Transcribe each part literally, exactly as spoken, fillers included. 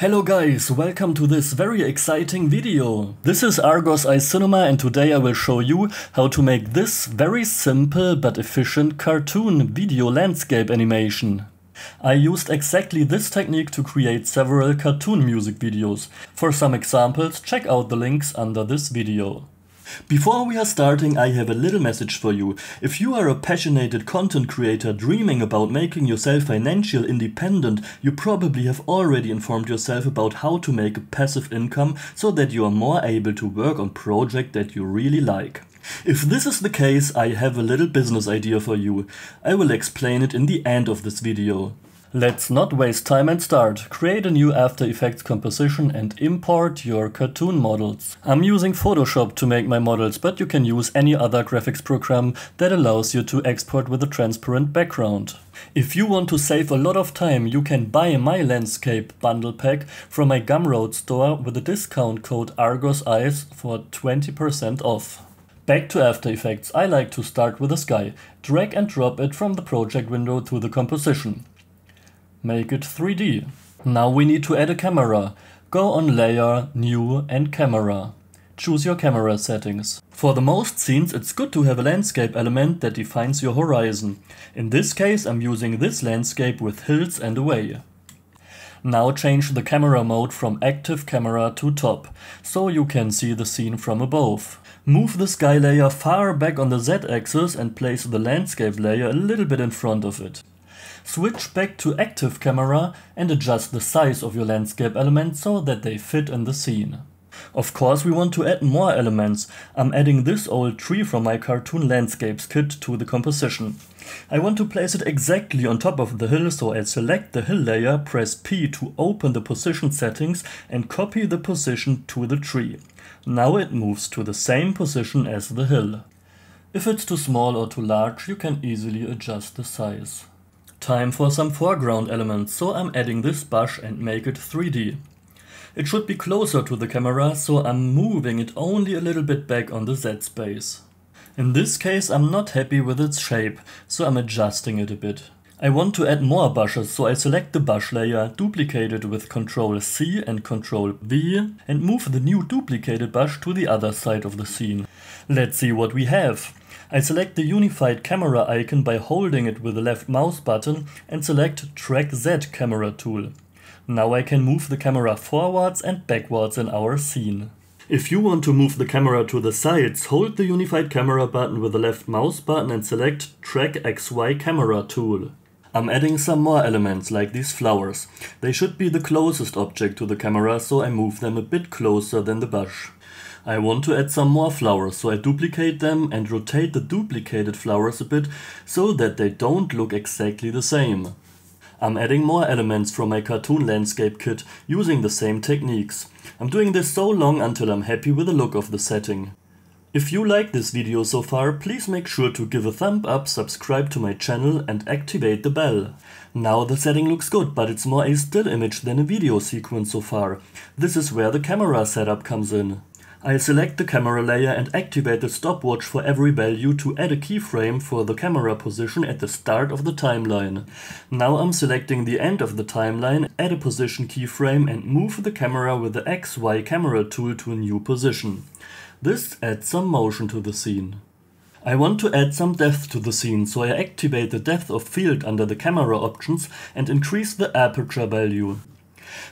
Hello guys, welcome to this very exciting video. This is Argos Eyes Cinema and today I will show you how to make this very simple but efficient cartoon video landscape animation. I used exactly this technique to create several cartoon music videos. For some examples, check out the links under this video. Before we are starting, I have a little message for you. If you are a passionate content creator dreaming about making yourself financially independent, you probably have already informed yourself about how to make a passive income so that you are more able to work on projects that you really like. If this is the case, I have a little business idea for you. I will explain it in the end of this video. Let's not waste time and start. Create a new After Effects composition and import your cartoon models. I'm using Photoshop to make my models, but you can use any other graphics program that allows you to export with a transparent background. If you want to save a lot of time, you can buy my landscape bundle pack from my Gumroad store with a discount code Argos Eyes for twenty percent off. Back to After Effects. I like to start with the sky. Drag and drop it from the project window to the composition. Make it three D. Now we need to add a camera. Go on Layer, New and Camera. Choose your camera settings. For the most scenes, it's good to have a landscape element that defines your horizon. In this case, I'm using this landscape with hills and a way. Now change the camera mode from active camera to top, so you can see the scene from above. Move the sky layer far back on the Z-axis and place the landscape layer a little bit in front of it. Switch back to active camera and adjust the size of your landscape elements so that they fit in the scene. Of course, we want to add more elements. I'm adding this old tree from my cartoon landscapes kit to the composition. I want to place it exactly on top of the hill, so I select the hill layer, press P to open the position settings and copy the position to the tree. Now it moves to the same position as the hill. If it's too small or too large, you can easily adjust the size. Time for some foreground elements, so I'm adding this bush and make it three D. It should be closer to the camera, so I'm moving it only a little bit back on the Z space. In this case, I'm not happy with its shape, so I'm adjusting it a bit. I want to add more bushes, so I select the bush layer, duplicate it with control C and control V and move the new duplicated bush to the other side of the scene. Let's see what we have. I select the unified camera icon by holding it with the left mouse button and select Track Z camera tool. Now I can move the camera forwards and backwards in our scene. If you want to move the camera to the sides, hold the unified camera button with the left mouse button and select Track X Y camera tool. I'm adding some more elements like these flowers. They should be the closest object to the camera, so I move them a bit closer than the bush. I want to add some more flowers, so I duplicate them and rotate the duplicated flowers a bit so that they don't look exactly the same. I'm adding more elements from my cartoon landscape kit using the same techniques. I'm doing this so long until I'm happy with the look of the setting. If you like this video so far, please make sure to give a thumb up, subscribe to my channel and activate the bell. Now the setting looks good, but it's more a still image than a video sequence so far. This is where the camera setup comes in. I select the camera layer and activate the stopwatch for every value to add a keyframe for the camera position at the start of the timeline. Now I'm selecting the end of the timeline, add a position keyframe and move the camera with the X Y camera tool to a new position. This adds some motion to the scene. I want to add some depth to the scene, so I activate the depth of field under the camera options and increase the aperture value.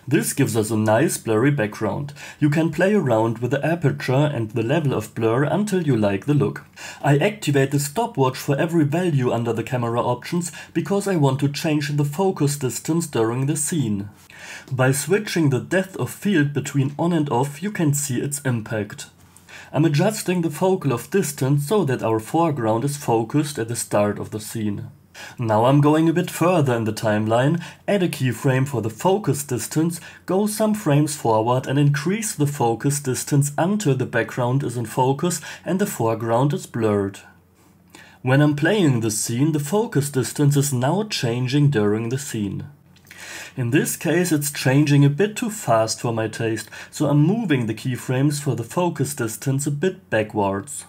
This gives us a nice blurry background. You can play around with the aperture and the level of blur until you like the look. I activate the stopwatch for every value under the camera options because I want to change the focus distance during the scene. By switching the depth of field between on and off, you can see its impact. I'm adjusting the focal of distance so that our foreground is focused at the start of the scene. Now I'm going a bit further in the timeline, add a keyframe for the focus distance, go some frames forward and increase the focus distance until the background is in focus and the foreground is blurred. When I'm playing the scene, the focus distance is now changing during the scene. In this case it's changing a bit too fast for my taste, so I'm moving the keyframes for the focus distance a bit backwards.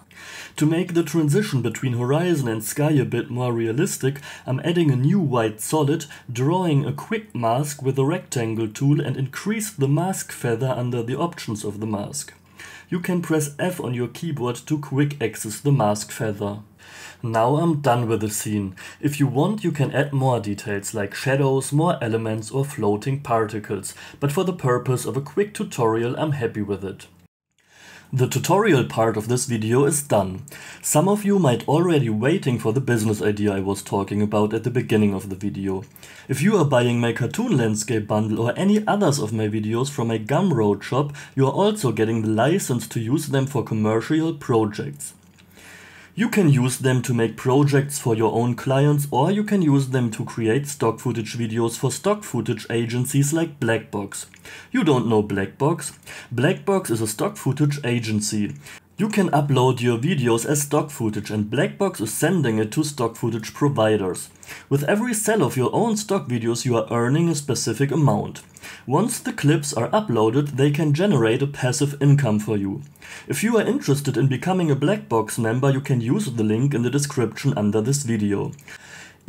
To make the transition between horizon and sky a bit more realistic, I'm adding a new white solid, drawing a quick mask with the rectangle tool and increase the mask feather under the options of the mask. You can press F on your keyboard to quick access the mask feather. Now I'm done with the scene. If you want, you can add more details like shadows, more elements or floating particles, but for the purpose of a quick tutorial I'm happy with it. The tutorial part of this video is done. Some of you might already be waiting for the business idea I was talking about at the beginning of the video. If you are buying my cartoon landscape bundle or any others of my videos from my Gumroad shop, you are also getting the license to use them for commercial projects. You can use them to make projects for your own clients, or you can use them to create stock footage videos for stock footage agencies like Blackbox. You don't know Blackbox? Blackbox is a stock footage agency. You can upload your videos as stock footage and Blackbox is sending it to stock footage providers. With every sell of your own stock videos you are earning a specific amount. Once the clips are uploaded, they can generate a passive income for you. If you are interested in becoming a Blackbox member, you can use the link in the description under this video.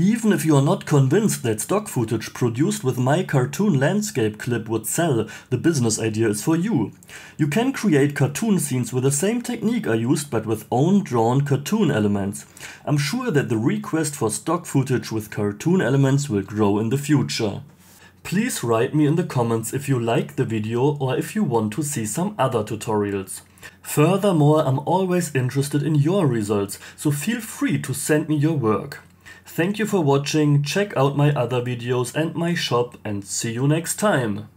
Even if you are not convinced that stock footage produced with my cartoon landscape clip would sell, the business idea is for you. You can create cartoon scenes with the same technique I used but with own drawn cartoon elements. I'm sure that the request for stock footage with cartoon elements will grow in the future. Please write me in the comments if you like the video or if you want to see some other tutorials. Furthermore, I'm always interested in your results, so feel free to send me your work. Thank you for watching, check out my other videos and my shop, and see you next time!